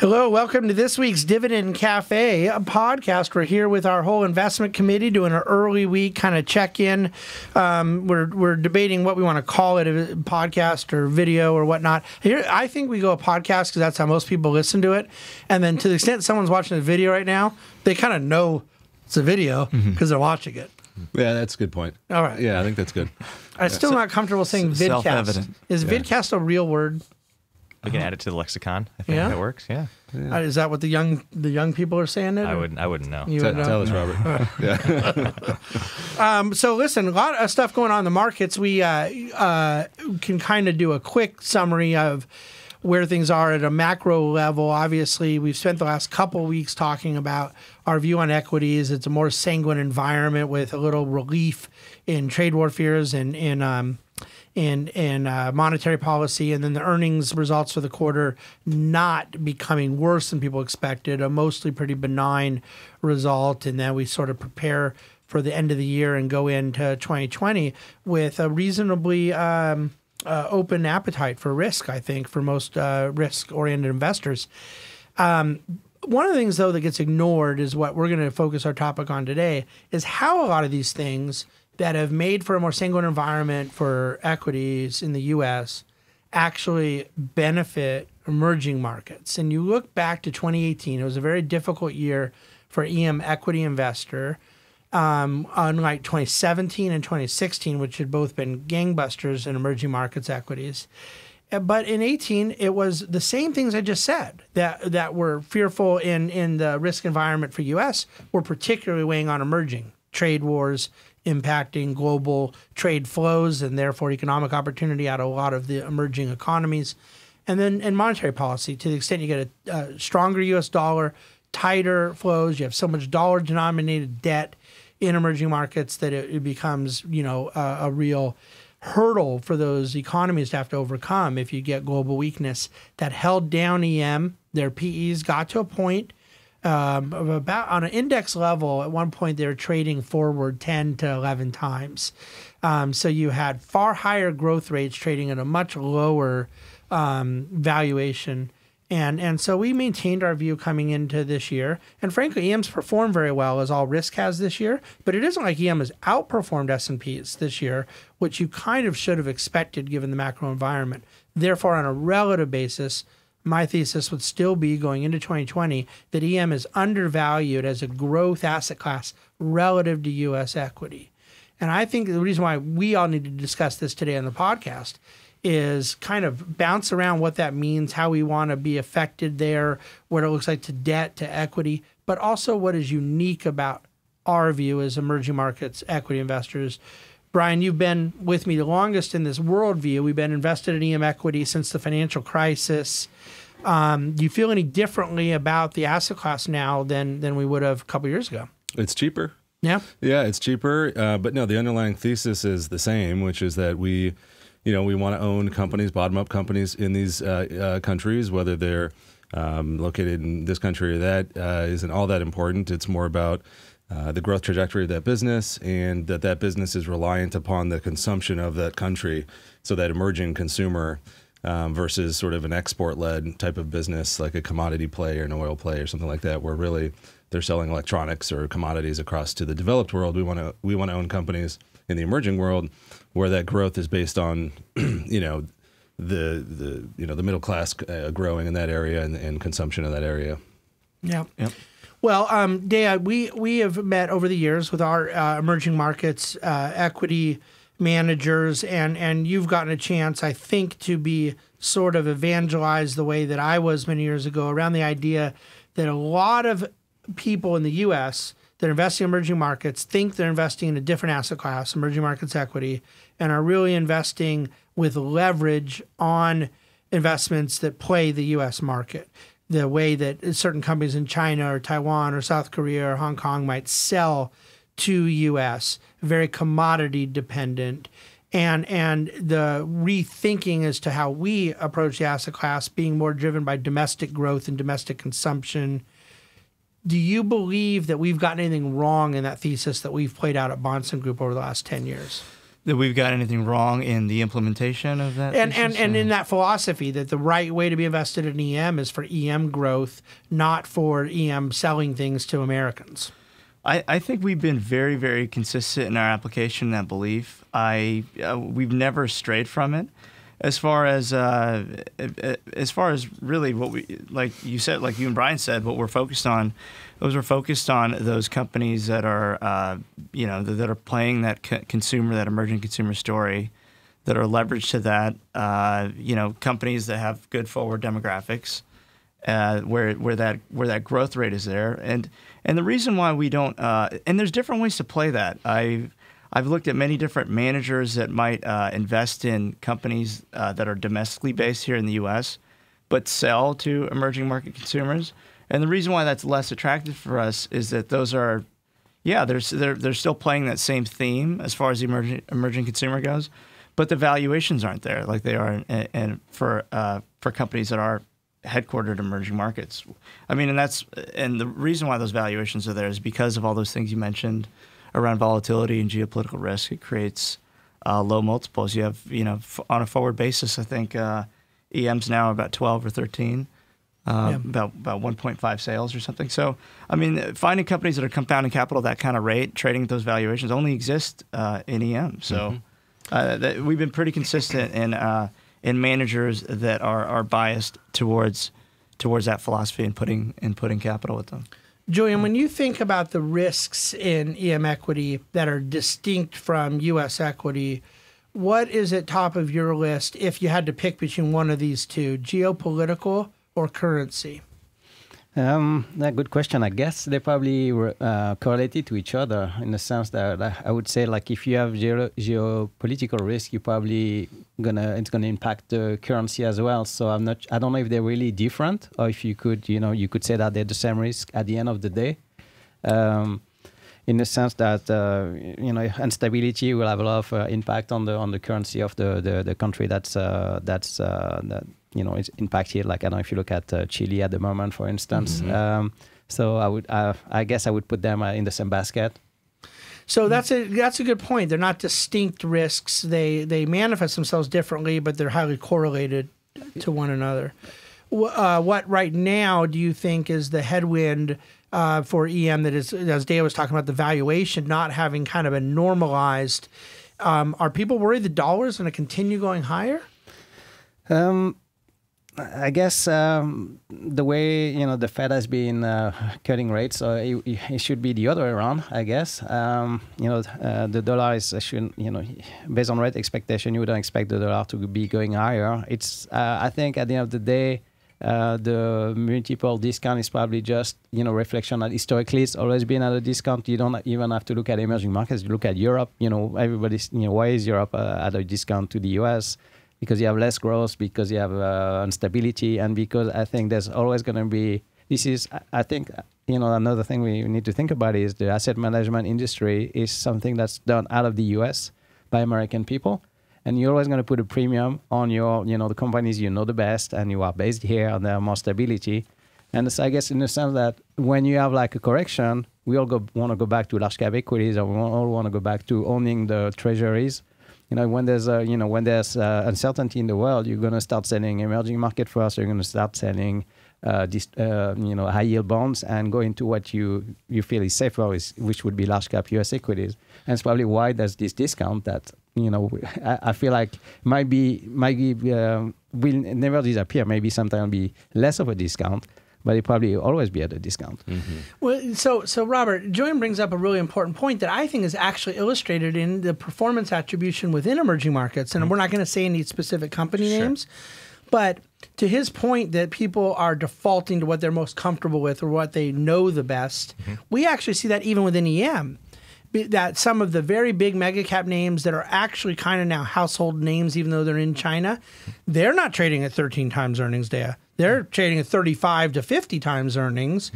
Hello, welcome to this week's Dividend Cafe, a podcast. We're here with our whole investment committee doing an early week kind of check-in. We're debating what we want to call it, a podcast or video or whatnot. Here, I think we go a podcast because that's how most people listen to it. And then to the extent someone's watching the video right now, they kind of know it's a video because they're watching it. Yeah, that's a good point. All right. Yeah, I think that's good. I'm still not comfortable saying vidcast. Self-evident. Is vidcast a real word? We can add it to the lexicon. I think that works. Yeah. Is that what the young people are saying? It. I wouldn't know. Tell us, Robert. So listen, a lot of stuff going on in the markets. We can kind of do a quick summary of where things are at a macro level. Obviously, we've spent the last couple weeks talking about our view on equities. It's a more sanguine environment with a little relief in trade war fears and in monetary policy, and then the earnings results for the quarter not becoming worse than people expected, a mostly pretty benign result. And then we sort of prepare for the end of the year and go into 2020 with a reasonably open appetite for risk, I think, for most risk-oriented investors. One of the things, though, that gets ignored is what we're going to focus our topic on today is how a lot of these things that have made for a more sanguine environment for equities in the U.S. actually benefit emerging markets. And you look back to 2018, it was a very difficult year for EM equity investor, unlike 2017 and 2016, which had both been gangbusters in emerging markets equities. But in 18, it was the same things I just said that were fearful in the risk environment for U.S. were particularly weighing on emerging. Trade wars impacting global trade flows and therefore economic opportunity out of a lot of the emerging economies. And then in monetary policy, to the extent you get a stronger U.S. dollar, tighter flows, you have so much dollar-denominated debt in emerging markets that it becomes, you know, a real hurdle for those economies to have to overcome if you get global weakness. That held down EM. Their PEs got to a point of about, on an index level, at one point they were trading forward 10 to 11 times. So you had far higher growth rates trading at a much lower valuation. And so we maintained our view coming into this year. And frankly, EM's performed very well, as all risk has this year. But it isn't like EM has outperformed S&Ps this year, which you kind of should have expected given the macro environment. Therefore, on a relative basis, my thesis would still be going into 2020 that EM is undervalued as a growth asset class relative to U.S. equity. And I think the reason why we all need to discuss this today on the podcast is kind of bounce around what that means, how we want to be affected there, what it looks like to debt, to equity, but also what is unique about our view as emerging markets equity investors. Brian, you've been with me the longest in this worldview. We've been invested in EM equity since the financial crisis. Do you feel any differently about the asset class now than we would have a couple years ago? It's cheaper. Yeah. Yeah, it's cheaper. But no, the underlying thesis is the same, which is that we want to own companies, bottom-up companies in these countries, whether they're located in this country or that isn't all that important. It's more about the growth trajectory of that business and that business is reliant upon the consumption of that country, so that emerging consumer versus sort of an export-led type of business like a commodity play or an oil play or something like that, where really they're selling electronics or commodities across to the developed world. We want to own companies in the emerging world, where that growth is based on, the middle class growing in that area and consumption in that area. Yeah. Yep. Well, Deiya, we have met over the years with our emerging markets equity managers, and you've gotten a chance, I think, to be sort of evangelized the way that I was many years ago around the idea that a lot of people in the U.S. that are investing in emerging markets think they're investing in a different asset class, emerging markets equity, and are really investing with leverage on investments that play the U.S. market. The way that certain companies in China or Taiwan or South Korea or Hong Kong might sell to U.S., very commodity dependent. And the rethinking as to how we approach the asset class being more driven by domestic growth and domestic consumption. Do you believe that we've gotten anything wrong in that thesis that we've played out at Bahnsen Group over the last 10 years? that we've got anything wrong in the implementation of that? And in that philosophy that the right way to be invested in EM is for EM growth, not for EM selling things to Americans. I think we've been very, very consistent in our application of that belief. We've never strayed from it. As far as really what we, like you and Brian said, what we're focused on, we're focused on those companies that are, you know, that are playing that consumer, that emerging consumer story, that are leveraged to that, you know, companies that have good forward demographics, where that growth rate is there, and the reason why we don't, and there's different ways to play that. I've looked at many different managers that might invest in companies that are domestically based here in the U.S., but sell to emerging market consumers. And the reason why that's less attractive for us is that those are, yeah, they're still playing that same theme as far as the emerging consumer goes, but the valuations aren't there like they are for companies that are headquartered in emerging markets. I mean, and the reason why those valuations are there is because of all those things you mentioned around volatility and geopolitical risk. It creates low multiples. You have, you know, on a forward basis, I think EM's now about 12 or 13, about 1.5 sales or something. So, I mean, finding companies that are compounding capital at that kind of rate, trading at those valuations, only exist in EM. So we've been pretty consistent in managers that are biased towards that philosophy and putting capital with them. Julien, when you think about the risks in EM equity that are distinct from U.S. equity, what is at top of your list if you had to pick between one of these two, geopolitical or currency? Good question. I guess they probably were correlated to each other in the sense that I would say, like, if you have geopolitical risk, you probably it's gonna impact the currency as well. So I don't know if they're really different or if you could, you know, you could say that they're the same risk at the end of the day. In the sense that you know, instability will have a lot of impact on the currency of the country that you know, it's impacted. Like, I don't know if you look at Chile at the moment, for instance. So I guess I would put them in the same basket. So that's a good point. They're not distinct risks. They manifest themselves differently, but they're highly correlated to one another. What right now do you think is the headwind for EM that is, as Deiya was talking about, the valuation not having kind of a normalized? Are people worried the dollar is going to continue going higher? I guess the way, you know, the Fed has been cutting rates, so it should be the other way around, I guess. You know, the dollar is, you know, based on rate expectation, you wouldn't expect the dollar to be going higher. It's, I think at the end of the day, the multiple discount is probably just, you know, reflection that historically it's always been at a discount. You don't even have to look at emerging markets. You look at Europe, you know, everybody's, you know, why is Europe at a discount to the US? Because you have less growth, because you have instability, and because I think there's always going to be, this is, I think, you know, another thing we need to think about is the asset management industry is something that's done out of the US by American people. And you're always going to put a premium on your, you know, the companies you know the best and you are based here and there are more stability. And so I guess in the sense that when you have like a correction, we all want to go back to large cap equities, or we all want to go back to owning the treasuries. You know, when there's uncertainty in the world, you're going to start selling emerging market first. You're going to start selling you know, high yield bonds and go into what you feel is safer, which would be large cap U.S. equities. And it's probably why there's this discount that, you know, I feel like will never disappear. Maybe sometimes be less of a discount, but it probably always be at a discount. Well, so Robert, Julien brings up a really important point that I think is actually illustrated in the performance attribution within emerging markets. And we're not going to say any specific company names, but to his point that people are defaulting to what they're most comfortable with or what they know the best, we actually see that even within EM. That some of the very big mega cap names that are actually kind of now household names, even though they're in China, they're not trading at 13 times earnings, Deiya. They're trading at 35 to 50 times earnings.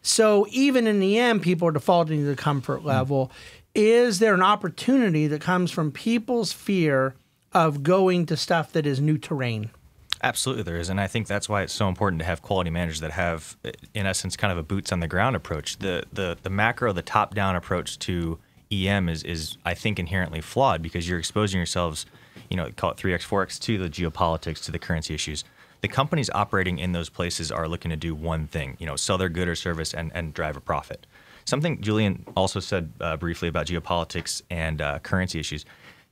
So even in the end, people are defaulting to the comfort level. Is there an opportunity that comes from people's fear of going to stuff that is new terrain? Absolutely there is, and I think that's why it's so important to have quality managers that have, in essence, kind of a boots on the ground approach. The macro, the top down approach to EM is I think inherently flawed, because you're exposing yourselves, you know, call it 3x, 4x, to the geopolitics, to the currency issues. The companies operating in those places are looking to do one thing, you know, sell their good or service and drive a profit. Something Julien also said briefly about geopolitics and currency issues.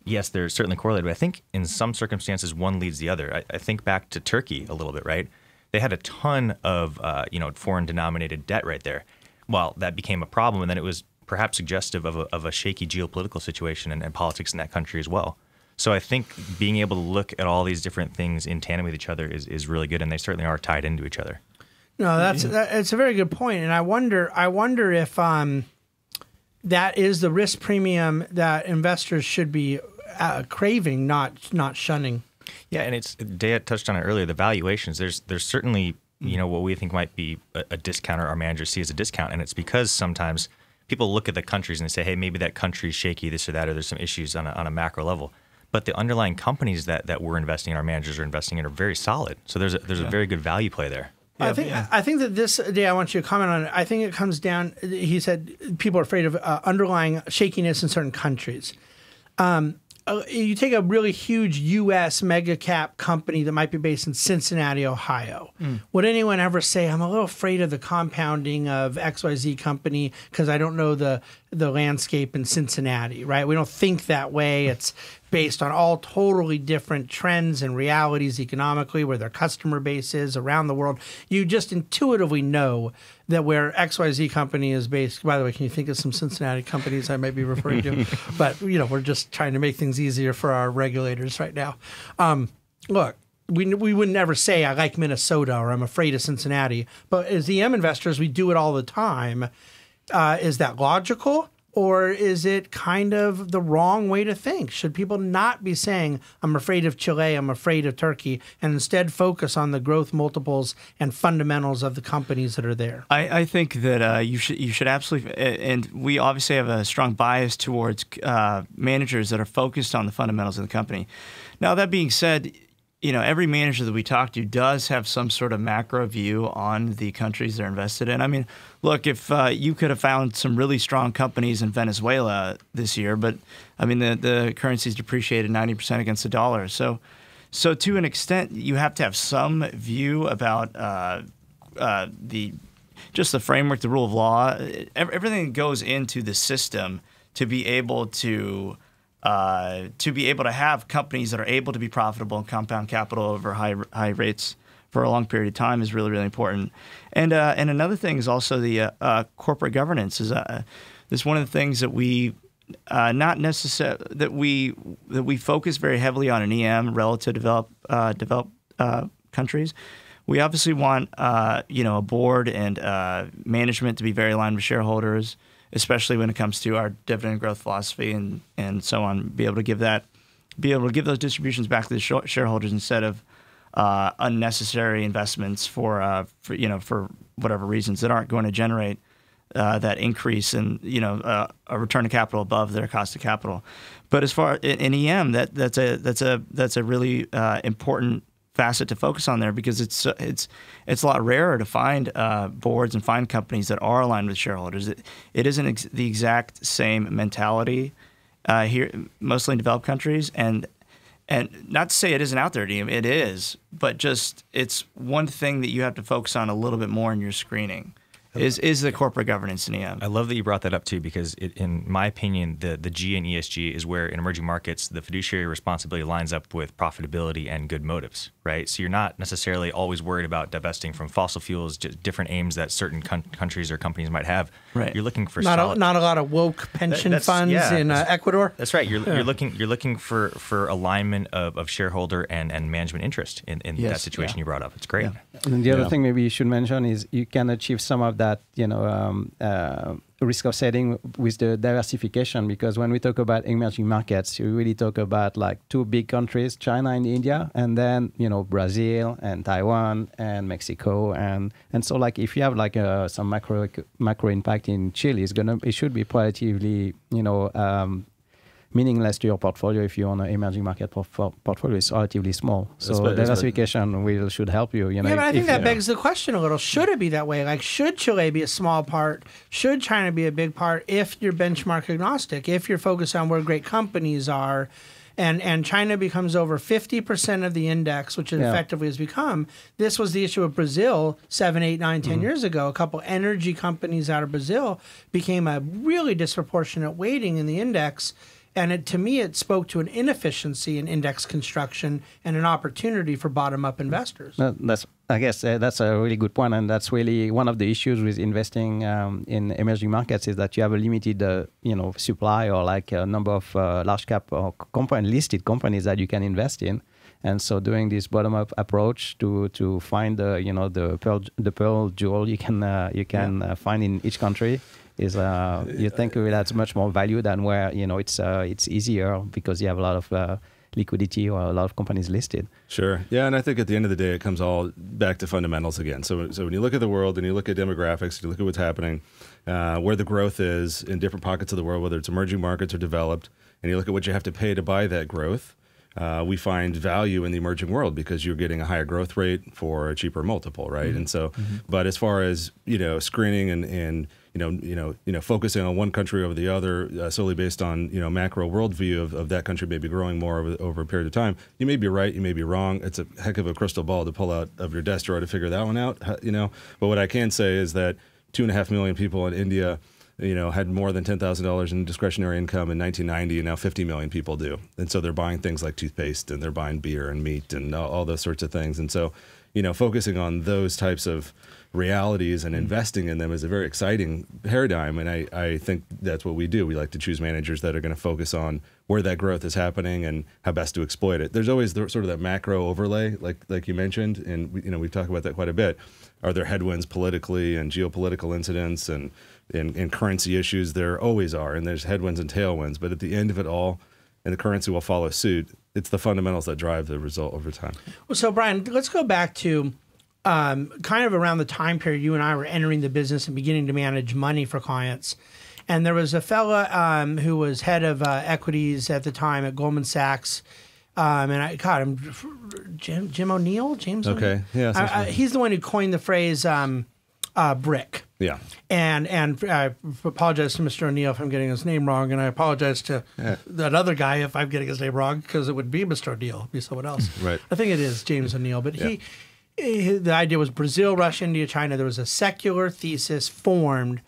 Yes, they're certainly correlated, but I think in some circumstances one leads the other. I think back to Turkey a little bit, right? They had a ton of you know, foreign denominated debt right there. Well, that became a problem, and then it was perhaps suggestive of a shaky geopolitical situation and politics in that country as well. So I think being able to look at all these different things in tandem with each other is really good, and they certainly are tied into each other. No, that's a very good point, and I wonder if that is the risk premium that investors should be craving, not shunning. Yeah, and it's Deiya touched on it earlier. The valuations, there's certainly, you know, what we think might be a discount, or our managers see as a discount, and it's because sometimes people look at the countries and they say, hey, maybe that country's shaky, this or that, or there's some issues on a macro level. But the underlying companies that we're investing in, our managers are investing in, are very solid. So there's a very good value play there. Yeah, I think that this day, I want you to comment on it. I think it comes down, he said people are afraid of underlying shakiness in certain countries. You take a really huge U.S. mega cap company that might be based in Cincinnati, Ohio. Would anyone ever say, I'm a little afraid of the compounding of XYZ company because I don't know the landscape in Cincinnati, right? We don't think that way. It's based on all totally different trends and realities economically, where their customer base is around the world. You just intuitively know that where XYZ company is based. By the way, can you think of some Cincinnati companies I might be referring to? But, you know, we're just trying to make things easier for our regulators right now. Look, we would never say I like Minnesota or I'm afraid of Cincinnati. But as EM investors, we do it all the time. Is that logical, or is it kind of the wrong way to think? Should people not be saying, I'm afraid of Chile, I'm afraid of Turkey, and instead focus on the growth multiples and fundamentals of the companies that are there? I think that you should absolutely, and we obviously have a strong bias towards managers that are focused on the fundamentals of the company. Now, that being said, you know, every manager that we talk to does have some sort of macro view on the countries they're invested in. I mean, look, if you could have found some really strong companies in Venezuela this year, but I mean, the currency's depreciated 90% against the dollar. So to an extent, you have to have some view about just the framework, the rule of law, everything that goes into the system to be able to have companies that are able to be profitable and compound capital over high rates for a long period of time is really, really important. And another thing is also the corporate governance is one of the things that we that we focus very heavily on in EM relative to developed countries. We obviously want you know, a board and management to be very aligned with shareholders, especially when it comes to our dividend growth philosophy and so on, be able to give those distributions back to the shareholders instead of unnecessary investments for you know, for whatever reasons that aren't going to generate that increase in, you know, a return of capital above their cost of capital. But as far in EM, that's a really important facet to focus on there, because it's a lot rarer to find boards and find companies that are aligned with shareholders. It isn't the exact same mentality here, mostly in developed countries, and not to say it isn't out there, it is, but just it's one thing that you have to focus on a little bit more in your screening is the corporate governance in EM. I love that you brought that up too, because in my opinion, the G in ESG is where in emerging markets, the fiduciary responsibility lines up with profitability and good motives, right? So you're not necessarily always worried about divesting from fossil fuels, just different aims that certain countries or companies might have. Right. You're looking for not a lot of woke pension funds in Ecuador. That's right. You're looking for alignment of shareholder and management interest in that situation you brought up. It's great. Yeah. And the other thing maybe you should mention is you can achieve some of that, you know, risk offsetting with the diversification, because when we talk about emerging markets, you really talk about like two big countries, China and India, and then, you know, Brazil and Taiwan and Mexico, and so like if you have like some macro impact in Chile, it should be relatively, you know, meaningless to your portfolio if you own an emerging market portfolio. It's relatively small. So diversification will should help you. Yeah, but I think that begs the question a little. Should it be that way? Like, should Chile be a small part? Should China be a big part if you're benchmark agnostic, if you're focused on where great companies are? And China becomes over 50% of the index, which it effectively has become. This was the issue of Brazil 7, 8, 9, 10 years ago. A couple energy companies out of Brazil became a really disproportionate weighting in the index. And it, to me, it spoke to an inefficiency in index construction and an opportunity for bottom-up investors. That's, I guess that's a really good point, and that's really one of the issues with investing in emerging markets is that you have a limited, supply or like a number of large cap or listed companies that you can invest in. And so doing this bottom-up approach to find the pearl jewel you can find in each country is you think it adds much more value than where it's easier because you have a lot of liquidity or a lot of companies listed. Sure. Yeah, and I think at the end of the day it comes all back to fundamentals again. So when you look at the world and you look at demographics, you look at what's happening, where the growth is in different pockets of the world, whether it's emerging markets or developed, and you look at what you have to pay to buy that growth. We find value in the emerging world because you're getting a higher growth rate for a cheaper multiple, right? Mm-hmm. And so, but as far as screening and focusing on one country over the other solely based on macro worldview of that country maybe growing more over a period of time, you may be right, you may be wrong. It's a heck of a crystal ball to pull out of your desk drawer to figure that one out, But what I can say is that 2.5 million people in India had more than $10,000 in discretionary income in 1990, and now 50 million people do. And so they're buying things like toothpaste, and they're buying beer and meat and all those sorts of things. And so, focusing on those types of realities and investing in them is a very exciting paradigm. And I think that's what we do. We like to choose managers that are going to focus on where that growth is happening and how best to exploit it. There's always sort of that macro overlay, like you mentioned, and we've talked about that quite a bit. Are there headwinds politically and geopolitical incidents and currency issues? There always are, and there's headwinds and tailwinds, but at the end of it all, and the currency will follow suit, it's the fundamentals that drive the result over time. Well, so Brian, let's go back to kind of around the time period you and I were entering the business and beginning to manage money for clients. And there was a fella who was head of equities at the time at Goldman Sachs. And I caught him, Jim O'Neill, James O'Neill? Okay, yeah. He's the one who coined the phrase BRIC. Yeah. And I apologize to Mr. O'Neill if I'm getting his name wrong, and I apologize to that other guy if I'm getting his name wrong, because it would be Mr. O'Neill, it would be someone else. Right. I think it is James O'Neill, but the idea was Brazil, Russia, India, China. There was a secular thesis formed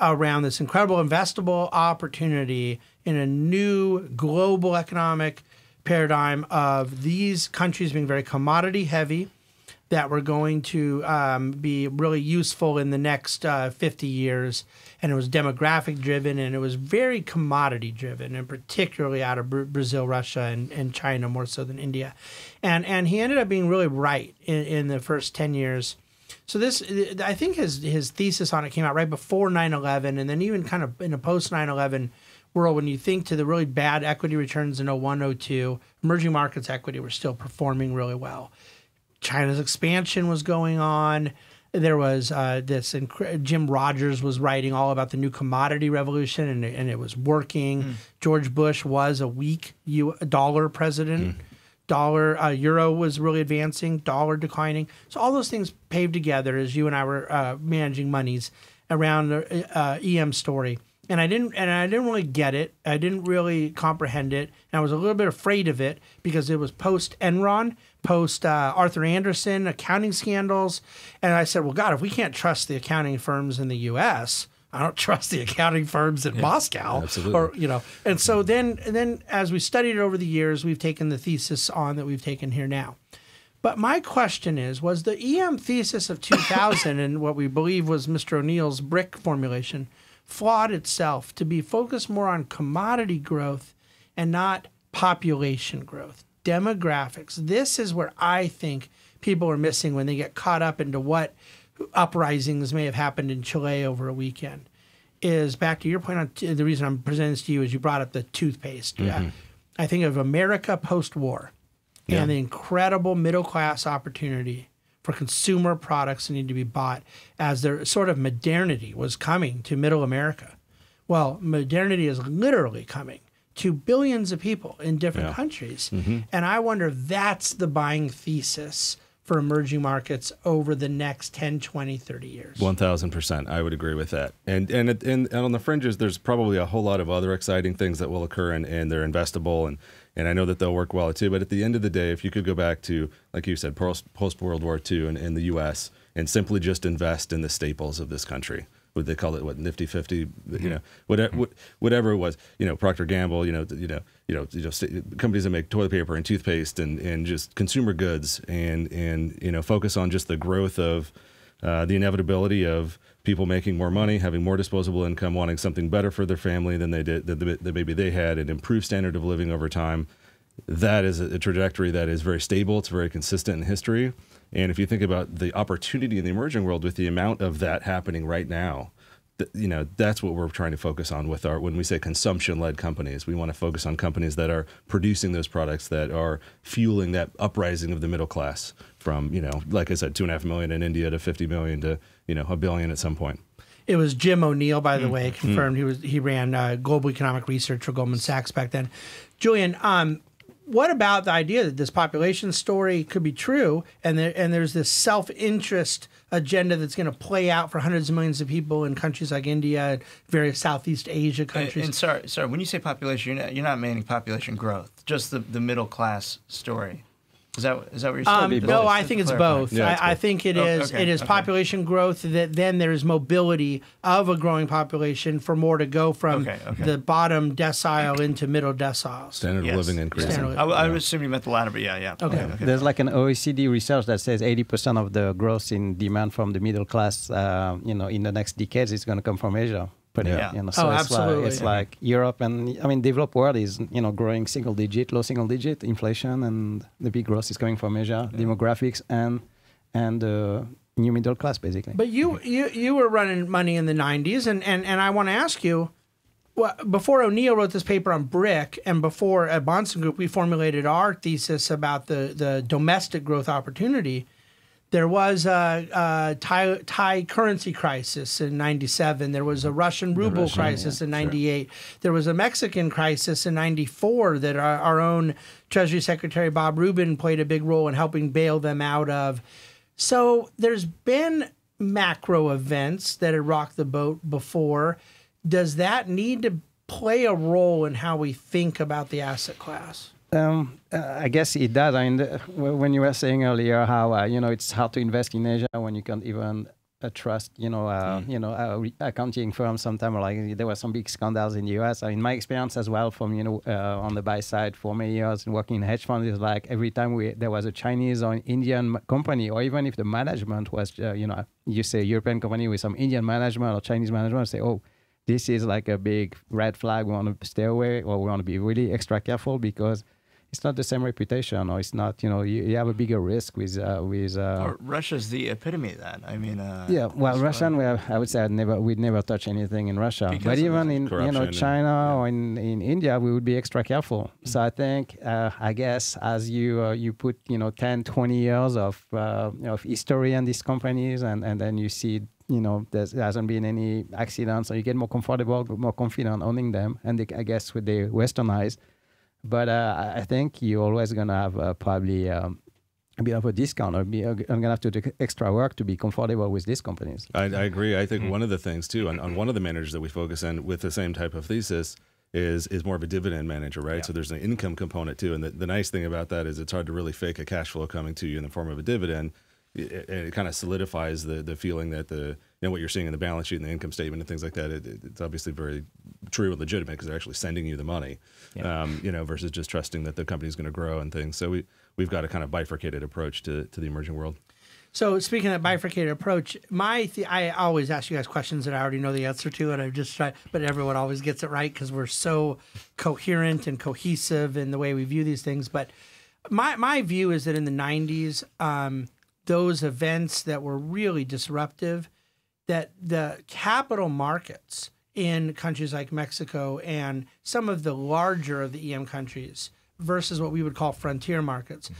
around this incredible investable opportunity in a new global economic paradigm of these countries being very commodity heavy, that were going to be really useful in the next 50 years. And it was demographic driven, and it was very commodity driven, and particularly out of Brazil, Russia, and China, more so than India. And he ended up being really right in the first 10 years. So this, I think his thesis on it came out right before 9/11, and then even kind of in a post 9/11 world, when you think to the really bad equity returns in 01, 02, emerging markets equity were still performing really well. China's expansion was going on. There was this, Jim Rogers was writing all about the new commodity revolution, and it was working. George Bush was a weak dollar president. Dollar, euro was really advancing, dollar declining. So all those things paved together as you and I were managing monies around the EM story. And I didn't really get it. I didn't really comprehend it. And I was a little bit afraid of it because it was post Enron, post Arthur Anderson, accounting scandals. And I said, well, God, if we can't trust the accounting firms in the U.S., I don't trust the accounting firms in Moscow. Absolutely. And so then as we studied it over the years, we've taken the thesis on that we've taken here now. But my question is, was the EM thesis of 2000 and what we believe was Mr. O'Neill's BRIC formulation flawed itself to be focused more on commodity growth and not population growth, demographics? This is where I think people are missing when they get caught up into what uprisings may have happened in Chile over a weekend. Is back to your point on the reason I'm presenting this to you is you brought up the toothpaste. I think of America post-war and the incredible middle-class opportunity for consumer products that need to be bought as their sort of modernity was coming to middle America. Well, modernity is literally coming to billions of people in different countries. Mm-hmm. And I wonder if that's the buying thesis for emerging markets over the next 10, 20, 30 years. 1,000%, I would agree with that. And on the fringes, there's probably a whole lot of other exciting things that will occur, and they're investable, and I know that they'll work well too. But at the end of the day, if you could go back to, like you said, post-World War II in the U.S. and simply just invest in the staples of this country. Would they call it what, Nifty 50? You know, whatever it was. You know, Procter Gamble. Companies that make toilet paper and toothpaste and just consumer goods, and you know, focus on just the growth of the inevitability of people making more money, having more disposable income, wanting something better for their family than they did that maybe they had, an improved standard of living over time. That is a trajectory that is very stable. It's very consistent in history. And if you think about the opportunity in the emerging world with the amount of that happening right now, you know, that's what we're trying to focus on with our, when we say consumption-led companies, we want to focus on companies that are producing those products that are fueling that uprising of the middle class from, you know, like I said, 2.5 million in India to 50 million to, you know, 1 billion at some point. It was Jim O'Neill, by the way, confirmed. He ran global economic research for Goldman Sachs back then. Julien, what about the idea that this population story could be true, and there's this self-interest agenda that's going to play out for hundreds of millions of people in countries like India and various Southeast Asia countries? And sorry, when you say population, you're not meaning population growth, just the middle class story. Is that what you're saying? No, I think it's both. Yeah, I think it is. Okay, it is population growth. That then there is mobility of a growing population for more to go from the bottom decile into middle decile. Standard of living increase. I would assume you meant the latter, but yeah. Okay. There's like an OECD research that says 80% of the growth in demand from the middle class, you know, in the next decades is going to come from Asia. You know, so it's like Europe and, I mean, developed world is, you know, growing low single digit inflation, and the big growth is coming from Asia, demographics and new middle class, basically. But you were running money in the 90s, and I want to ask you, well, before O'Neill wrote this paper on BRIC, and before at Bahnsen Group we formulated our thesis about the domestic growth opportunity. There was a Thai currency crisis in 97. There was a Russian ruble crisis in 98. Sure. There was a Mexican crisis in 94 that our own Treasury Secretary Bob Rubin played a big role in helping bail them out of. So there's been macro events that had rocked the boat before. Does that need to play a role in how we think about the asset class? I guess it does. I mean, when you were saying earlier how you know, it's hard to invest in Asia when you can't even trust, you know, accounting firms. Sometimes, like, there were some big scandals in the U.S. I mean, my experience as well from, you know, on the buy side for many years and working in hedge funds is like every time there was a Chinese or an Indian company, or even if the management was you know, you say European company with some Indian management or Chinese management, say, oh, this is like a big red flag. We want to stay away, or we want to be really extra careful because it's not the same reputation, or it's not, you know, you have a bigger risk with Russia's the epitome of that. I mean, I would say we'd never touch anything in Russia, but even in, you know, China or in India, we would be extra careful. So I think I guess as you put, you know, 10-20 years of history in these companies, and then you see, you know, there hasn't been any accidents, so you get more comfortable, more confident owning them, and I guess with the westernized. But I think you're always going to have probably a bit of a discount, or I'm going to have to do extra work to be comfortable with these companies. I agree. I think one of the things, too, on one of the managers that we focus on with the same type of thesis is more of a dividend manager, right? Yeah. So there's an income component, too. And the nice thing about that is it's hard to really fake a cash flow coming to you in the form of a dividend. It kind of solidifies the feeling that what you're seeing in the balance sheet and the income statement and things like that, it's obviously very true and legitimate because they're actually sending you the money, you know, versus just trusting that the company's going to grow and things. So we've got a kind of bifurcated approach to the emerging world. So speaking of bifurcated approach, I always ask you guys questions that I already know the answer to, and I've just tried, but everyone always gets it right because we're so coherent and cohesive in the way we view these things. But my view is that in the 90s, those events that were really disruptive, that the capital markets in countries like Mexico and some of the larger of the EM countries versus what we would call frontier markets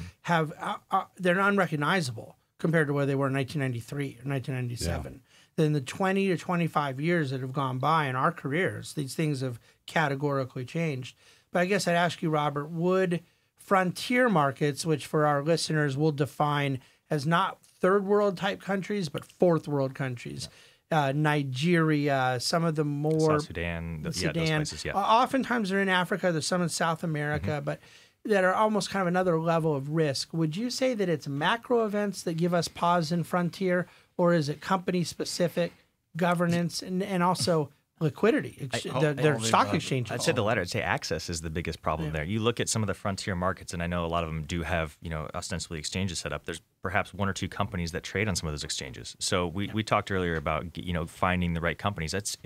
they're unrecognizable compared to where they were in 1993 or 1997. Then the 20 to 25 years that have gone by in our careers, these things have categorically changed. But I guess I'd ask you, Robert, would frontier markets, which for our listeners we'll define as not third world type countries, but fourth world countries, Nigeria, some of the more South Sudan, Sudan, those places, oftentimes they're in Africa, there's some in South America, but that are almost kind of another level of risk. Would you say that it's macro events that give us pause in frontier, or is it company specific, governance, and also liquidity, their stock exchanges? I'd say the latter. I'd say access is the biggest problem there. You look at some of the frontier markets, and I know a lot of them do have, you know, ostensibly exchanges set up. There's perhaps one or two companies that trade on some of those exchanges. So we talked earlier about, you know, finding the right companies. It's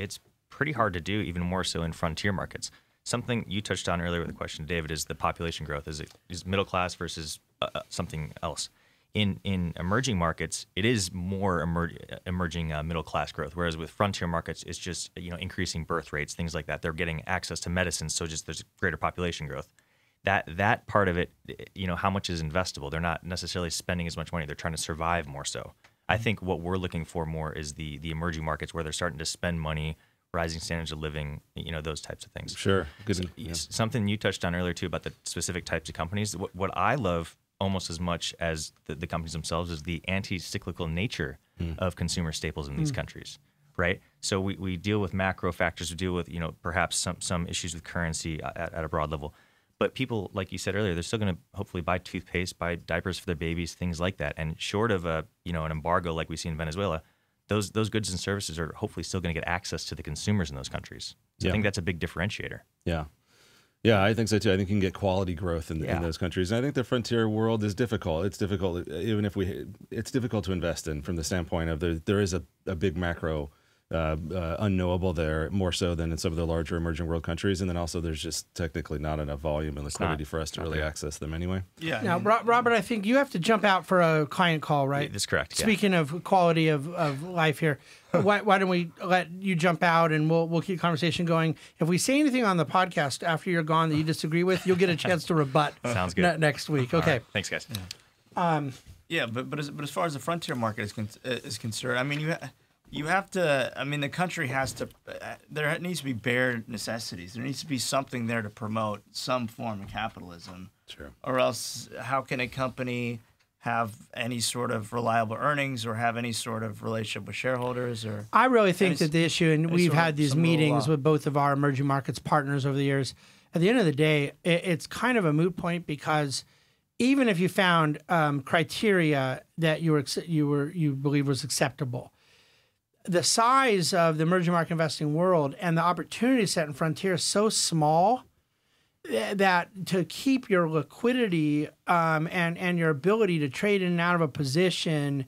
pretty hard to do, even more so in frontier markets. Something you touched on earlier with the question, David, is the population growth. Is middle class versus something else? In emerging markets, it is more emerging middle class growth, whereas with frontier markets, it's just, you know, increasing birth rates, things like that. They're getting access to medicines, so just there's greater population growth. That part of it, you know, how much is investable? They're not necessarily spending as much money. They're trying to survive more so. I think what we're looking for more is the emerging markets where they're starting to spend money, rising standards of living, you know, those types of things. Sure. Good. So, something you touched on earlier, too, about the specific types of companies. What I love almost as much as the companies themselves is the anti-cyclical nature of consumer staples in these countries, right? So we deal with macro factors, we deal with, you know, perhaps some issues with currency at a broad level. But people, like you said earlier, they're still going to hopefully buy toothpaste, buy diapers for their babies, things like that. And short of a, you know, an embargo like we see in Venezuela, those goods and services are hopefully still going to get access to the consumers in those countries. So I think that's a big differentiator. Yeah. Yeah, I think so too. I think you can get quality growth in those countries. And I think the frontier world is difficult. It's difficult, even if it's difficult to invest in from the standpoint of there is a big macro unknowable there, more so than in some of the larger emerging world countries. And then also there's just technically not enough volume and liquidity for us to really access them anyway. Yeah. Now, Robert, I think you have to jump out for a client call, right? That's correct. Speaking of quality of life here, why don't we let you jump out and we'll keep the conversation going. If we say anything on the podcast after you're gone that you disagree with, you'll get a chance to rebut. Sounds good. Next week. Okay. Right. Thanks, guys. Yeah, but as far as the frontier market is concerned, I mean, you have to, I mean, the country has to, there needs to be bare necessities. There needs to be something there to promote some form of capitalism. Sure. Or else how can a company have any sort of reliable earnings or have any sort of relationship with shareholders? Or I really think that the issue, and we've had these meetings with both of our emerging markets partners over the years, at the end of the day, it's kind of a moot point because even if you found criteria that you believe was acceptable, the size of the emerging market investing world and the opportunity set in frontier is so small that to keep your liquidity and your ability to trade in and out of a position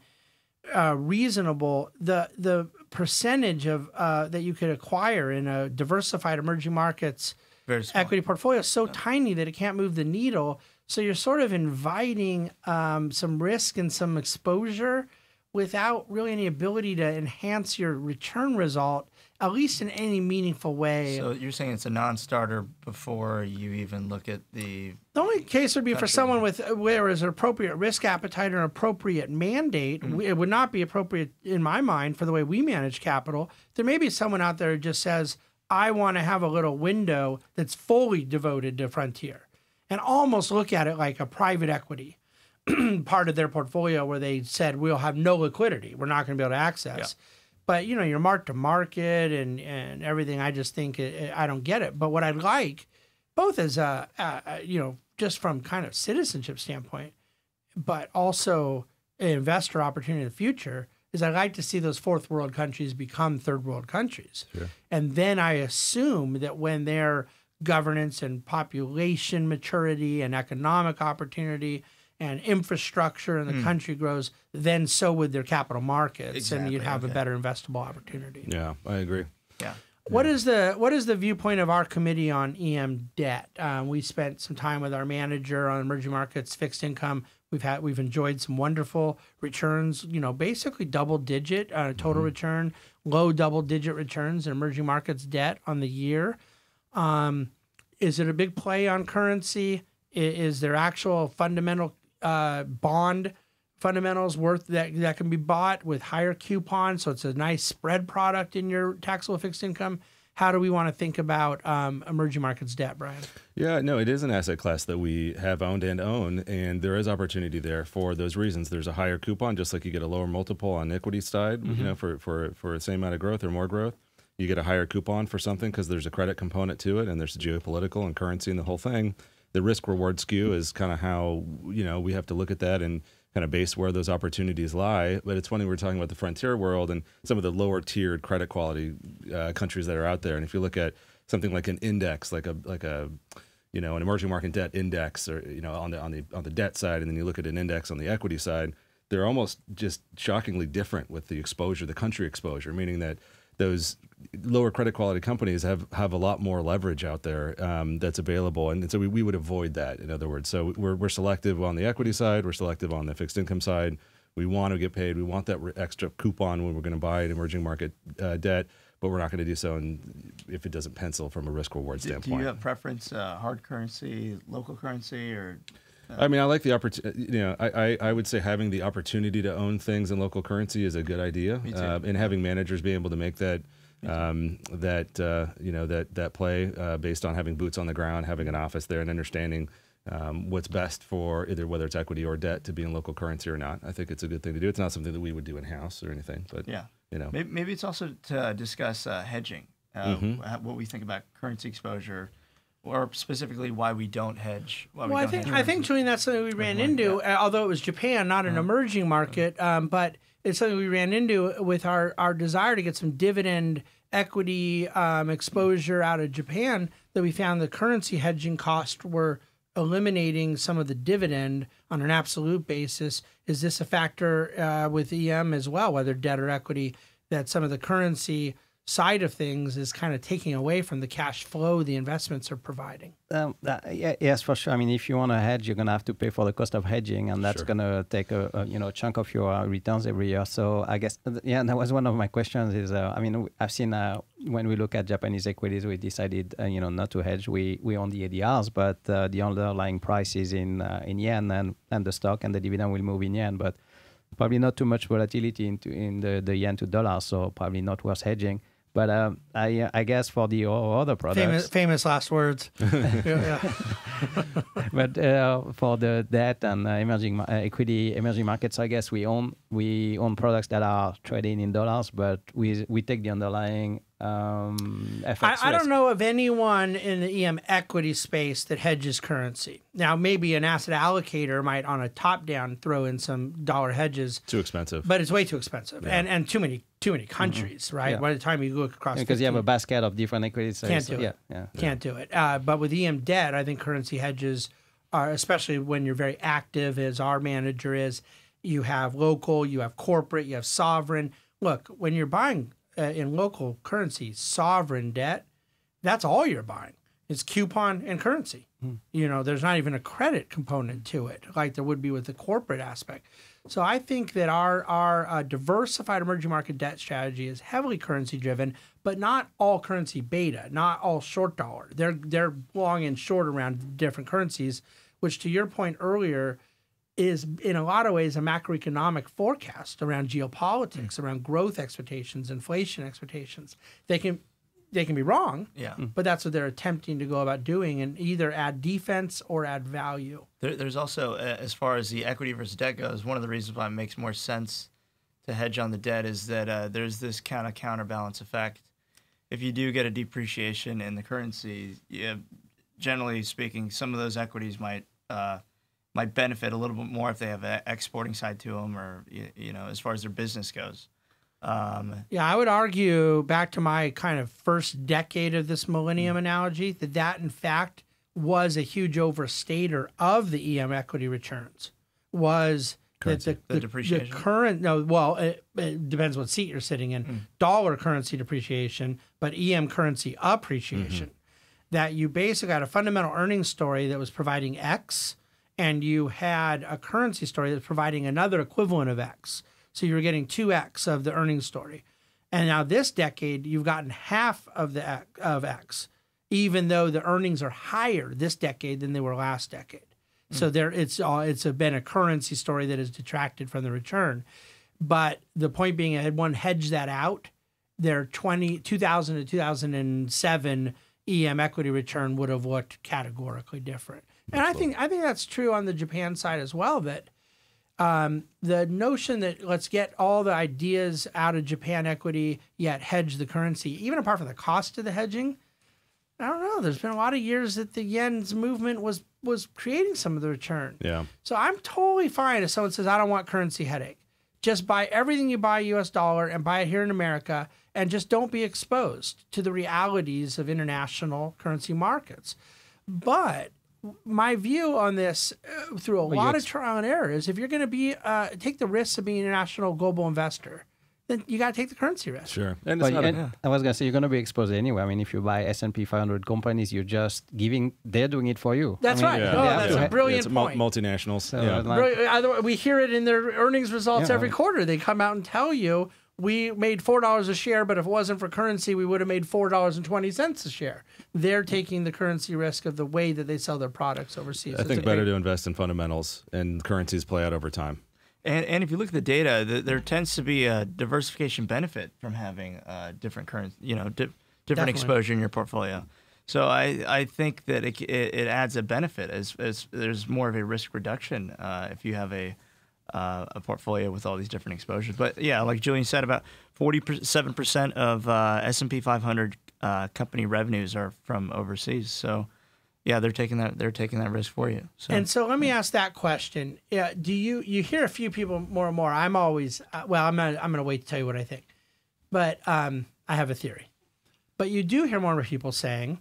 reasonable, the percentage of that you could acquire in a diversified emerging markets equity portfolio is so tiny that it can't move the needle. So you're sort of inviting some risk and some exposure without really any ability to enhance your return result, at least in any meaningful way. So you're saying it's a non-starter before you even look at the... The only case would be for someone with where is an appropriate risk appetite or an appropriate mandate. It would not be appropriate, in my mind, for the way we manage capital. There may be someone out there who just says, I want to have a little window that's fully devoted to frontier and almost look at it like a private equity part of their portfolio where they said, we'll have no liquidity. We're not going to be able to access. Yeah. But, you know, you're marked to market and everything. I just think I don't get it. But what I'd like, both as, you know, just from kind of citizenship standpoint, but also an investor opportunity in the future, is I'd like to see those fourth world countries become third world countries. Sure. And then I assume that when their governance and population maturity and economic opportunity and infrastructure in the country grows, then so would their capital markets, and you'd have a better investable opportunity. Yeah, I agree. Yeah. What is the viewpoint of our committee on EM debt? We spent some time with our manager on emerging markets fixed income. We've enjoyed some wonderful returns. You know, basically double digit total return, low double digit returns in emerging markets debt on the year. Is it a big play on currency? Is there actual fundamental bond fundamentals worth that can be bought with higher coupons, so it's a nice spread product in your taxable fixed income? how do we want to think about emerging markets debt, Brian? Yeah, no, it is an asset class that we have owned and own, and there is opportunity there for those reasons. There's a higher coupon, just like you get a lower multiple on equity side, you know, for the same amount of growth or more growth. You get a higher coupon for something because there's a credit component to it, and there's geopolitical and currency and the whole thing. The risk-reward skew is kind of how, you know, we have to look at that and kind of base where those opportunities lie. But it's funny, we're talking about the frontier world and some of the lower-tiered credit quality countries that are out there. And if you look at something like an index, like a you know, an emerging market debt index, or you know, on the debt side, and then you look at an index on the equity side, they're almost just shockingly different with the exposure, the country exposure, meaning that those lower credit quality companies have a lot more leverage out there that's available. And so we would avoid that, in other words. So we're selective on the equity side. We're selective on the fixed income side. We want to get paid. We want that extra coupon when we're going to buy an emerging market debt, but we're not going to do so if it doesn't pencil from a risk-reward standpoint. Do you have preference, hard currency, local currency, or...? I mean, I like the opportunity, you know, I would say having the opportunity to own things in local currency is a good idea. And having managers be able to make that... you know, that play based on having boots on the ground, having an office there, and understanding what's best for either whether it's equity or debt to be in local currency or not. I think it's a good thing to do. It's not something that we would do in house or anything, but yeah, you know, maybe it's also to discuss hedging, what we think about currency exposure. Or specifically, why we don't hedge. I think, Julien, that's something we ran into. Although it was Japan, not an emerging market, but it's something we ran into with our desire to get some dividend equity exposure out of Japan. That we found the currency hedging costs were eliminating some of the dividend on an absolute basis. Is this a factor with EM as well, whether debt or equity? That some of the currency side of things is kind of taking away from the cash flow the investments are providing. Yes, for sure. I mean, if you want to hedge, you're going to have to pay for the cost of hedging, and that's going to take a you know, chunk of your returns every year. So I guess, yeah, that was one of my questions is, I mean, I've seen when we look at Japanese equities, we decided, you know, not to hedge. We own the ADRs, but the underlying price is in yen, and the stock and the dividend will move in yen, but probably not too much volatility in the yen to dollar, so probably not worth hedging. But I guess for the other products, famous last words. But for the debt and emerging equity, emerging markets, I guess we own products that are trading in dollars, but we take the underlying FX risk. I don't know of anyone in the EM equity space that hedges currency. Now, maybe an asset allocator might, on a top down, throw in some dollar hedges. Too expensive, but it's way too expensive, and too many countries, right? Yeah. By the time you look across, because you have a basket of different equities, can't do it. But with EM debt, I think currency hedges are, especially when you're very active, as our manager is. You have local, you have corporate, you have sovereign. Look, when you're buying in local currency sovereign debt, that's all you're buying. It's coupon and currency. You know, there's not even a credit component to it like there would be with the corporate aspect. So I think that our diversified emerging market debt strategy is heavily currency driven, but not all currency beta, not all short dollar. They're long and short around different currencies, which, to your point earlier, is in a lot of ways a macroeconomic forecast around geopolitics, around growth expectations, inflation expectations. They can be wrong, but that's what they're attempting to go about doing, and either add defense or add value. There's also, as far as the equity versus debt goes, one of the reasons why it makes more sense to hedge on the debt is that there's this kind of counterbalance effect. If you do get a depreciation in the currency, generally speaking, some of those equities might benefit a little bit more if they have an exporting side to them, or you know, as far as their business goes. Yeah, I would argue, back to my kind of first decade of this millennium analogy, that in fact was a huge overstater of the EM equity returns. Was currency, that the depreciation? The current, no, well, it depends what seat you're sitting in. Dollar currency depreciation, but EM currency appreciation. That you basically had a fundamental earnings story that was providing X, and you had a currency story that's providing another equivalent of X. So you were getting 2X of the earnings story. And now this decade, you've gotten half of X, even though the earnings are higher this decade than they were last decade. So it's been a currency story that has detracted from the return. But the point being, had one hedged that out, their 2000 to 2007 EM equity return would have looked categorically different. And I think that's true on the Japan side as well, that the notion that let's get all the ideas out of Japan equity, yet hedge the currency, even apart from the cost of the hedging, I don't know. There's been a lot of years that the yen's movement was creating some of the return. Yeah. So I'm totally fine if someone says, I don't want currency headache. Just buy everything you buy U.S. dollar and buy it here in America, and just don't be exposed to the realities of international currency markets. But my view on this through a lot of trial and error is if you're going to be take the risks of being an international global investor, then you got to take the currency risk. Sure. And it's not I was going to say, you're going to be exposed anyway. I mean, if you buy S&P 500 companies, you're just giving, they're doing it for you. That's right. Yeah. Oh, that's a brilliant point. Multinationals. So yeah. Like, we hear it in their earnings results every quarter. They come out and tell you, we made $4 a share, but if it wasn't for currency, we would have made $4.20 a share. They're taking the currency risk of the way that they sell their products overseas. I think better to invest in fundamentals, and currencies play out over time. And if you look at the data, there tends to be a diversification benefit from having different currency, you know, different exposure in your portfolio. So I think that it adds a benefit as there's more of a risk reduction if you have a portfolio with all these different exposures. But yeah, like Julien said, about 47% of S&P 500 company revenues are from overseas. So yeah, they're taking that risk for you. So, and so let me ask that question. Yeah, do you hear a few people more and more? I'm always I'm going to wait to tell you what I think, but I have a theory. But you do hear more people saying,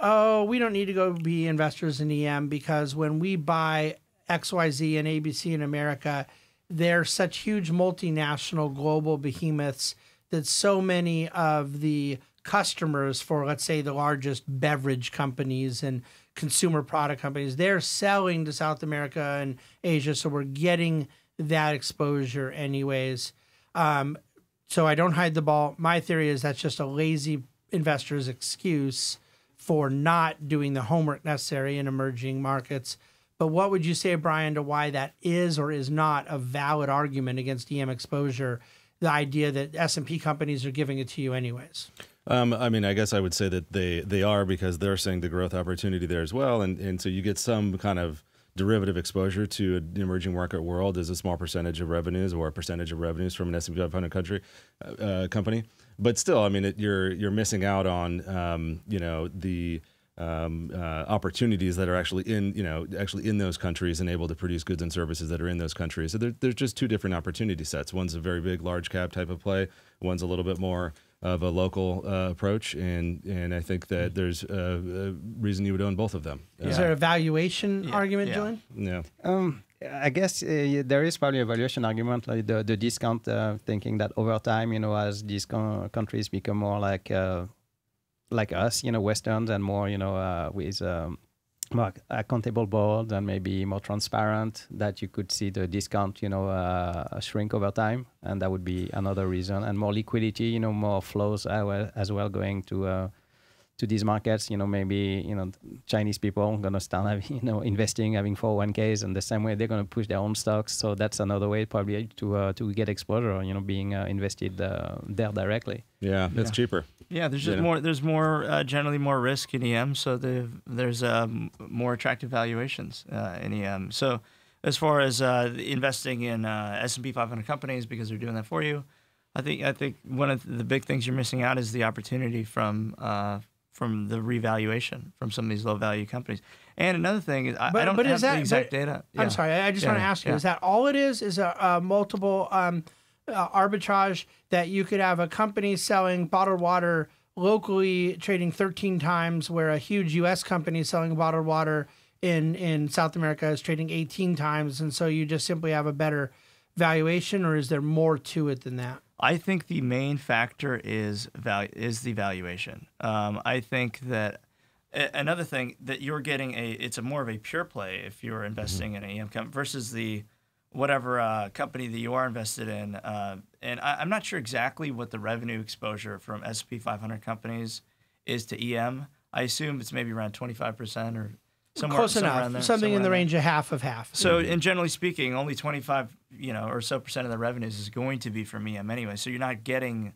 "Oh, we don't need to go be investors in EM because when we buy XYZ and ABC in America, they're such huge multinational global behemoths that so many of the customers for, let's say, the largest beverage companies and consumer product companies, they're selling to South America and Asia, so we're getting that exposure anyways. So I don't hide the ball. My theory is that's just a lazy investor's excuse for not doing the homework necessary in emerging markets. But what would you say, Brian, to why that is or is not a valid argument against EM exposure, the idea that S&P companies are giving it to you anyways? I mean, I guess I would say that they are because they're seeing the growth opportunity there as well. And so you get some kind of derivative exposure to an emerging market world as a small percentage of revenues or a percentage of revenues from an S&P 500 company. But still, I mean, you're missing out on, you know, the opportunities that are actually in those countries and able to produce goods and services that are in those countries. So there's just two different opportunity sets. One's a very big, large cap type of play. One's a little bit more of a local approach. And I think that there's a reason you would own both of them. Is there a valuation argument, Julien? No. I guess there is probably a valuation argument, like the discount thinking that over time, you know, as these countries become more like us, you know, Westerns, and more, you know, with more accountable boards and maybe more transparent, that you could see the discount, you know, shrink over time. And that would be another reason. And more liquidity, you know, more flows as well going to these markets. You know, maybe, you know, Chinese people are going to start having, you know, investing, having 401ks, and the same way they're going to push their own stocks. So that's another way probably to get exposure, you know, being invested there directly. Yeah, it's cheaper. Yeah, there's just more. There's more generally more risk in EM, so there's more attractive valuations in EM. So as far as investing in S&P 500 companies because they're doing that for you, I think one of the big things you're missing out is the opportunity from the revaluation from some of these low value companies. And another thing is I don't have the exact data. Yeah. I'm sorry, I just want to ask you: is that all it is? Is a multiple? Arbitrage that you could have a company selling bottled water locally trading 13 times, where a huge U.S. company selling bottled water in South America is trading 18 times, and so you just simply have a better valuation, or is there more to it than that? I think the main factor is the valuation. I think that another thing that you're getting it's more of a pure play if you're investing in an EM company versus the whatever company that you are invested in. And I'm not sure exactly what the revenue exposure from S&P 500 companies is to EM. I assume it's maybe around 25% or somewhere around there. Something in the range of half of half. So, and generally speaking, only 25% or so of the revenues is going to be from EM anyway. So you're not getting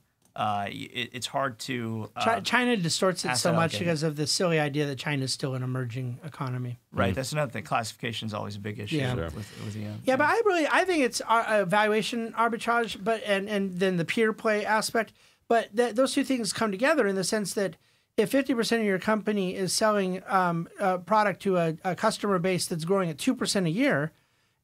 it's hard to... China distorts it so much because of the silly idea that China is still an emerging economy. Right. Mm-hmm. That's another thing. Classification is always a big issue. Yeah. Sure. With the, yeah, but I think it's valuation arbitrage, but and then the peer play aspect. But those two things come together in the sense that if 50% of your company is selling a product to a customer base that's growing at 2% a year,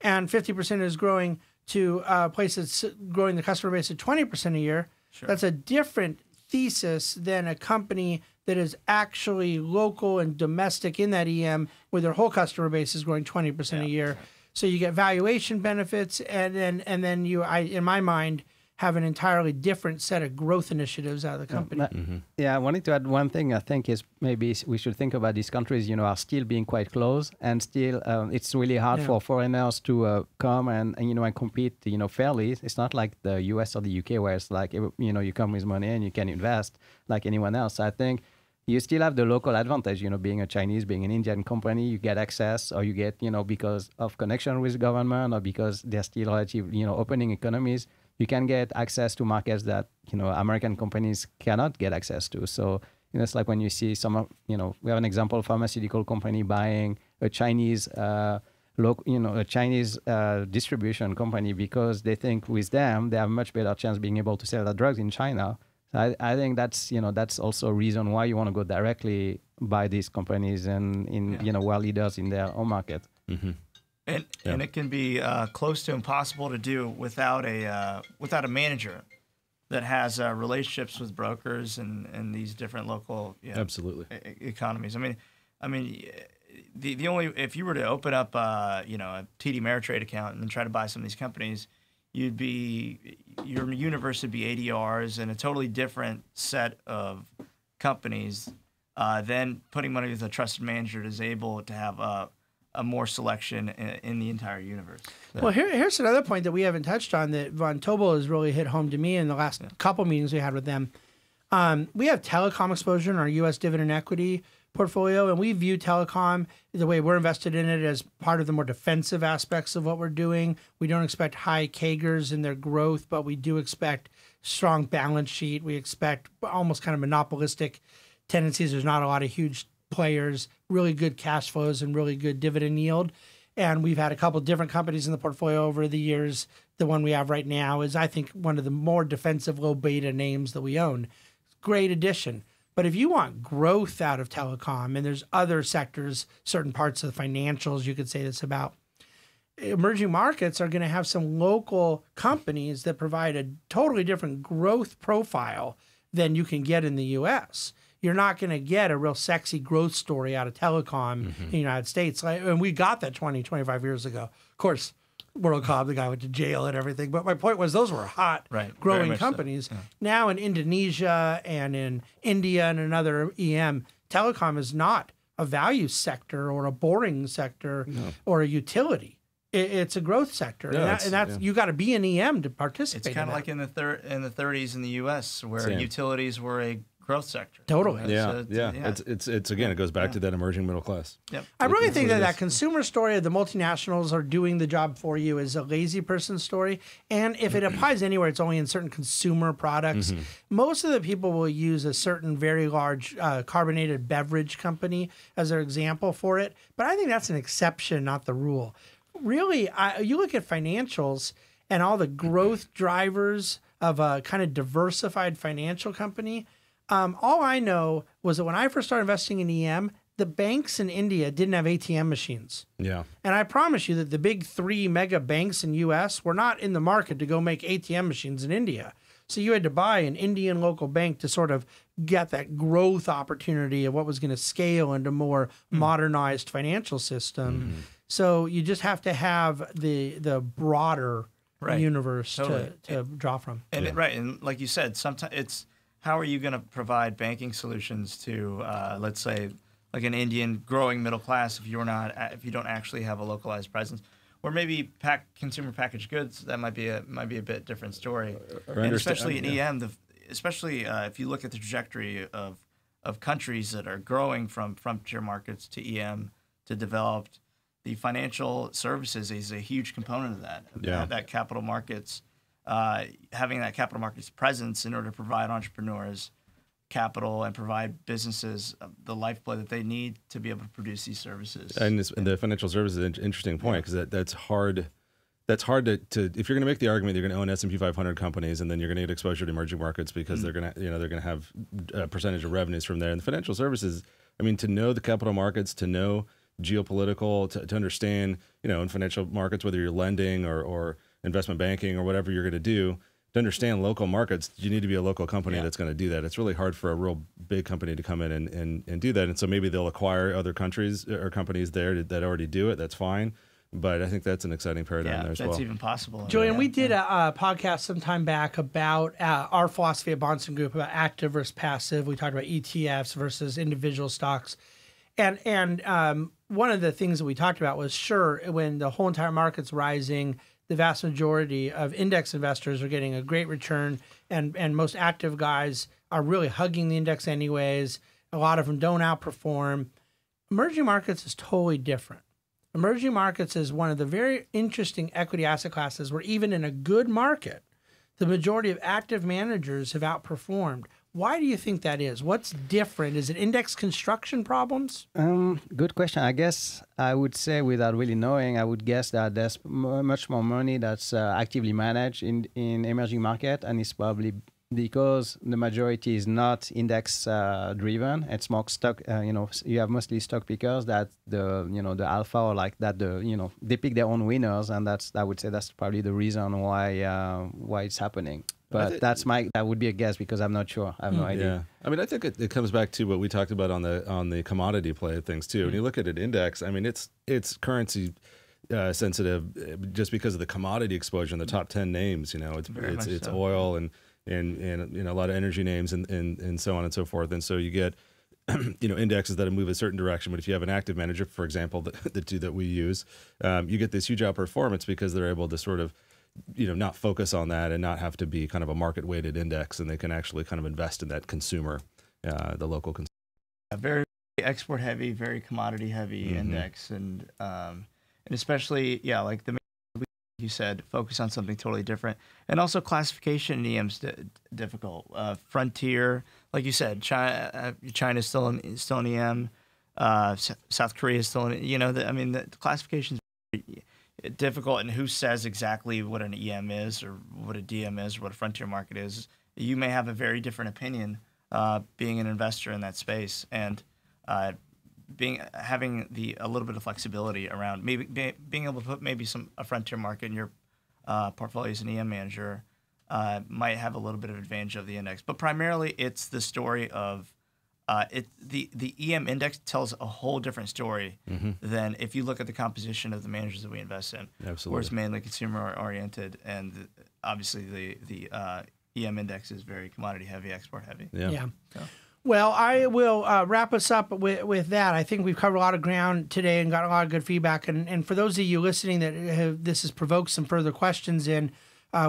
and 50% is growing to a place that's growing the customer base at 20% a year, sure. That's a different thesis than a company that is actually local and domestic in that EM where their whole customer base is growing 20% a year. Right. So you get valuation benefits, and then you, in my mind, have an entirely different set of growth initiatives out of the company. Yeah, I wanted to add one thing. I think is maybe we should think about these countries, you know, are still being quite close, and still it's really hard for foreigners to come and you know and compete, you know, fairly. It's not like the U.S. or the U.K. where it's like you know you come with money and you can invest like anyone else. I think you still have the local advantage, you know, being a Chinese, being an Indian company, you get access, or you get, you know, because of connection with government or because they're still relatively, you know, opening economies. You can get access to markets that, you know, American companies cannot get access to. So, you know, it's like when you see some, you know, we have an example, pharmaceutical company buying a Chinese, distribution company because they think with them, they have much better chance being able to sell their drugs in China. So I think that's, you know, that's also a reason why you want to go directly by these companies and, you know, world leaders in their own market. Mm-hmm. And it can be close to impossible to do without a manager that has relationships with brokers and these different local economies. I mean, the only if you were to open up you know a TD Ameritrade account and then try to buy some of these companies, you'd be your universe would be ADRs and a totally different set of companies. Then putting money with a trusted manager is able to have a more selection in the entire universe. So. Well, here's another point that we haven't touched on that Von Tobel has really hit home to me in the last couple meetings we had with them. We have telecom exposure in our U.S. dividend equity portfolio, and we view telecom, the way we're invested in it, as part of the more defensive aspects of what we're doing. We don't expect high CAGRs in their growth, but we do expect strong balance sheet. We expect almost kind of monopolistic tendencies. There's not a lot of huge players, really good cash flows and really good dividend yield. And we've had a couple of different companies in the portfolio over the years. The one we have right now is, I think, one of the more defensive low beta names that we own. Great addition. But if you want growth out of telecom, and there's other sectors, certain parts of the financials you could say this about, emerging markets are going to have some local companies that provide a totally different growth profile than you can get in the U.S. You're not going to get a real sexy growth story out of telecom in the United States. And we got that 20, 25 years ago. Of course, WorldCom, the guy went to jail and everything. But my point was those were hot, growing companies. So. Yeah. Now in Indonesia and in India and another EM, telecom is not a value sector or a boring sector or a utility. It's a growth sector, and that's you got to be an EM to participate. It's kind of like in the 30s in the U.S. where utilities were a growth sector. Totally. It's again, it goes back to that emerging middle class. Yep. I really think that consumer story of the multinationals are doing the job for you is a lazy person story. And if it applies anywhere, it's only in certain consumer products. Most of the people will use a certain very large carbonated beverage company as their example for it. But I think that's an exception, not the rule. Really, you look at financials and all the growth drivers of a kind of diversified financial company. All I know was that when I first started investing in EM, the banks in India didn't have ATM machines. Yeah. And I promise you that the big three mega banks in U.S. were not in the market to go make ATM machines in India. So you had to buy an Indian local bank to sort of get that growth opportunity of what was going to scale into more modernized financial system. So you just have to have the broader universe to draw from. And and like you said, sometimes it's how are you going to provide banking solutions to, let's say, like an Indian growing middle class if you don't actually have a localized presence, or maybe consumer packaged goods? That might be a bit different story, and especially in EM, if you look at the trajectory of countries that are growing from frontier markets to EM to developed, the financial services is a huge component of that. That capital markets. having that capital markets presence in order to provide entrepreneurs capital and provide businesses the lifeblood that they need to be able to produce these services. And, and the financial services is an interesting point because that's hard. That's hard to if you're going to make the argument you're going to own S&P 500 companies and then you're going to get exposure to emerging markets because they're going to they're going to have a percentage of revenues from there. And the financial services, I mean, to know the capital markets, to know geopolitical, to understand in financial markets whether you're lending or investment banking or whatever you're going to do. To understand local markets, you need to be a local company that's going to do that. It's really hard for a real big company to come in and do that. And so maybe they'll acquire other countries or companies there that already do it. That's fine. But I think that's an exciting paradigm there as well. Yeah, that's even possible. Julien, we did a podcast some time back about our philosophy at Bahnsen Group about active versus passive. We talked about ETFs versus individual stocks. And one of the things that we talked about was, sure, when the whole entire market's rising, the vast majority of index investors are getting a great return, and most active guys are really hugging the index anyways. A lot of them don't outperform. Emerging markets is totally different. Emerging markets is one of the very interesting equity asset classes where even in a good market, the majority of active managers have outperformed. Why do you think that is? What's different? Is it index construction problems? Good question. I guess I would say, without really knowing, I would guess that there's much more money that's actively managed in emerging market, and it's probably because the majority is not index driven. It's more stock. You have mostly stock pickers that the alpha or like that they pick their own winners, and I would say that's probably the reason why it's happening. But that would be a guess because I'm not sure. I have no idea. Yeah. I mean, I think it comes back to what we talked about on the commodity play of things too. When you look at an index, I mean, it's currency sensitive just because of the commodity exposure in the top 10 names. It's so. Oil and a lot of energy names and so on and so forth. And so you get indexes that move a certain direction. But if you have an active manager, for example, the two that we use, you get this huge outperformance because they're able to sort of not focus on that and not have to be kind of a market-weighted index, and they can actually kind of invest in that consumer, the local consumer. A very export-heavy, very commodity-heavy index, and especially, like you said, focus on something totally different. And also classification in EM's difficult. Frontier, like you said, China's still in EM, South Korea is still in, the classification's very difficult, and who says exactly what an EM is or what a DM is or what a frontier market is. You may have a very different opinion being an investor in that space, and having a little bit of flexibility around maybe being able to put maybe a frontier market in your portfolio as an EM manager might have a little bit of advantage of the index. But primarily it's the story of the EM index tells a whole different story than if you look at the composition of the managers that we invest in. Absolutely. Where it's mainly consumer-oriented, and obviously the EM index is very commodity-heavy, export-heavy. Yeah. So. Well, I will wrap us up with that. I think we've covered a lot of ground today and got a lot of good feedback. And for those of you listening that this has provoked some further questions in,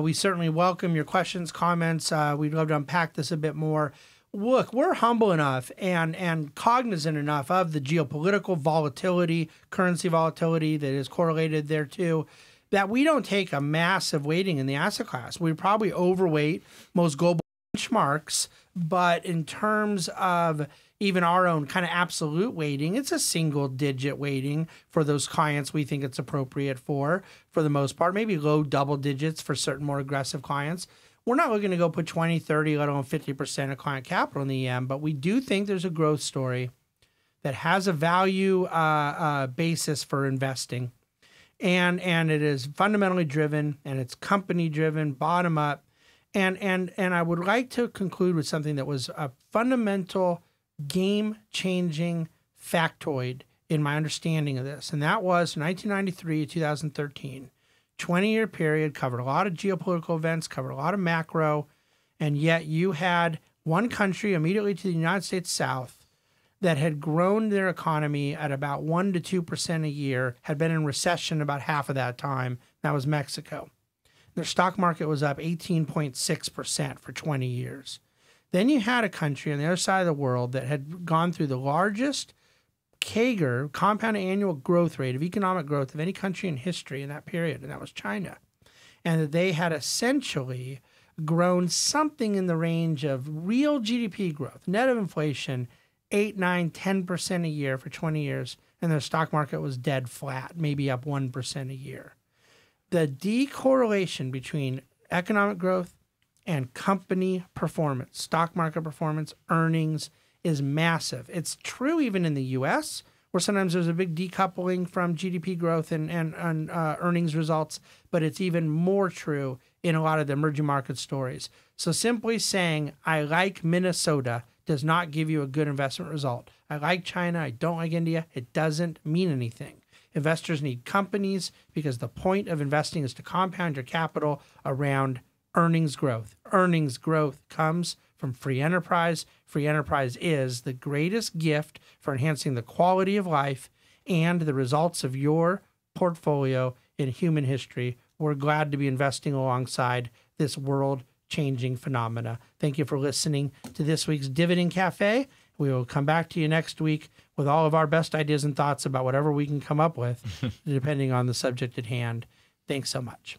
we certainly welcome your questions, comments. We'd love to unpack this a bit more. Look, we're humble enough and cognizant enough of the geopolitical volatility, currency volatility that is correlated there too, that we don't take a massive weighting in the asset class. We probably overweight most global benchmarks, but in terms of even our own kind of absolute weighting, it's a single-digit weighting for those clients we think it's appropriate for the most part, maybe low double digits for certain more aggressive clients. We're not looking to go put 20, 30, let alone 50% of client capital in the EM, but we do think there's a growth story that has a value basis for investing. And it is fundamentally driven, and it's company-driven, bottom-up. And I would like to conclude with something that was a fundamental, game-changing factoid in my understanding of this, and that was 1993 to 2013. 20-year period, covered a lot of geopolitical events, covered a lot of macro, and yet you had one country immediately to the United States South that had grown their economy at about 1% to 2% a year, had been in recession about half of that time, and that was Mexico. Their stock market was up 18.6% for 20 years. Then you had a country on the other side of the world that had gone through the largest CAGR, compound annual growth rate of economic growth of any country in history in that period, and that was China. and that they had essentially grown something in the range of real GDP growth, net of inflation, 8, 9, 10% a year for 20 years, and their stock market was dead flat, maybe up 1% a year. The decorrelation between economic growth and company performance, stock market performance, earnings, is massive. It's true even in the U.S., where sometimes there's a big decoupling from GDP growth and earnings results, but it's even more true in a lot of the emerging market stories. So simply saying, I like Minnesota, does not give you a good investment result. I like China, I don't like India, it doesn't mean anything. Investors need companies because the point of investing is to compound your capital around earnings growth. Earnings growth comes from free enterprise. Free enterprise is the greatest gift for enhancing the quality of life and the results of your portfolio in human history. We're glad to be investing alongside this world-changing phenomena. Thank you for listening to this week's Dividend Cafe. We will come back to you next week with all of our best ideas and thoughts about whatever we can come up with, depending on the subject at hand. Thanks so much.